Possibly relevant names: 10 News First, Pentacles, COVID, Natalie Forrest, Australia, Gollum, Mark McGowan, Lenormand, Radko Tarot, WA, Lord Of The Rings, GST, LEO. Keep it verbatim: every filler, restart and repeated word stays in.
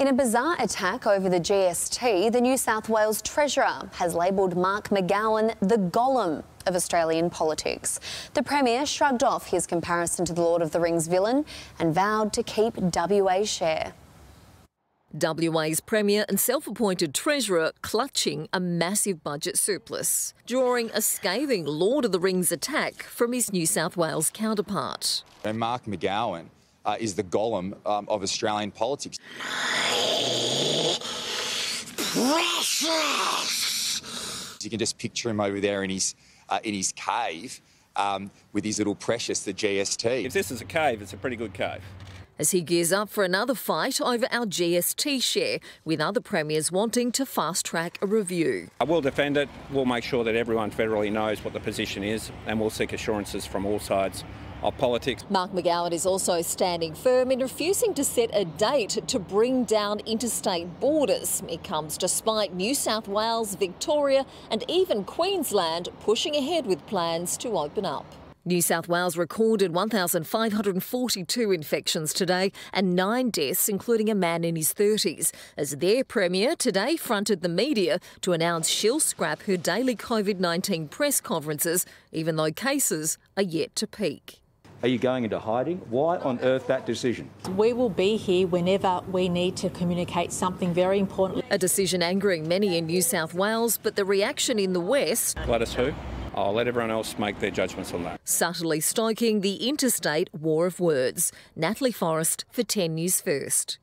In a bizarre attack over the G S T, the New South Wales Treasurer has labelled Mark McGowan the Gollum of Australian politics. The Premier shrugged off his comparison to the Lord of the Rings villain and vowed to keep W A share. W A's Premier and self-appointed Treasurer clutching a massive budget surplus, drawing a scathing Lord of the Rings attack from his New South Wales counterpart. And Mark McGowan uh, is the Gollum um, of Australian politics. Precious! You can just picture him over there in his, uh, in his cave um, with his little precious, the G S T. If this is a cave, it's a pretty good cave. As he gears up for another fight over our G S T share, with other premiers wanting to fast-track a review. I will defend it. We'll make sure that everyone federally knows what the position is, and we'll seek assurances from all sides of politics. Mark McGowan is also standing firm in refusing to set a date to bring down interstate borders. It comes despite New South Wales, Victoria and even Queensland pushing ahead with plans to open up. New South Wales recorded one thousand five hundred forty-two infections today and nine deaths, including a man in his thirties, as their Premier today fronted the media to announce she'll scrap her daily COVID nineteen press conferences, even though cases are yet to peak. Are you going into hiding? Why on earth that decision? We will be here whenever we need to communicate something very important. A decision angering many in New South Wales, but the reaction in the West... Let us who? I'll let everyone else make their judgments on that. Subtly stoking the interstate war of words. Natalie Forrest for ten News First.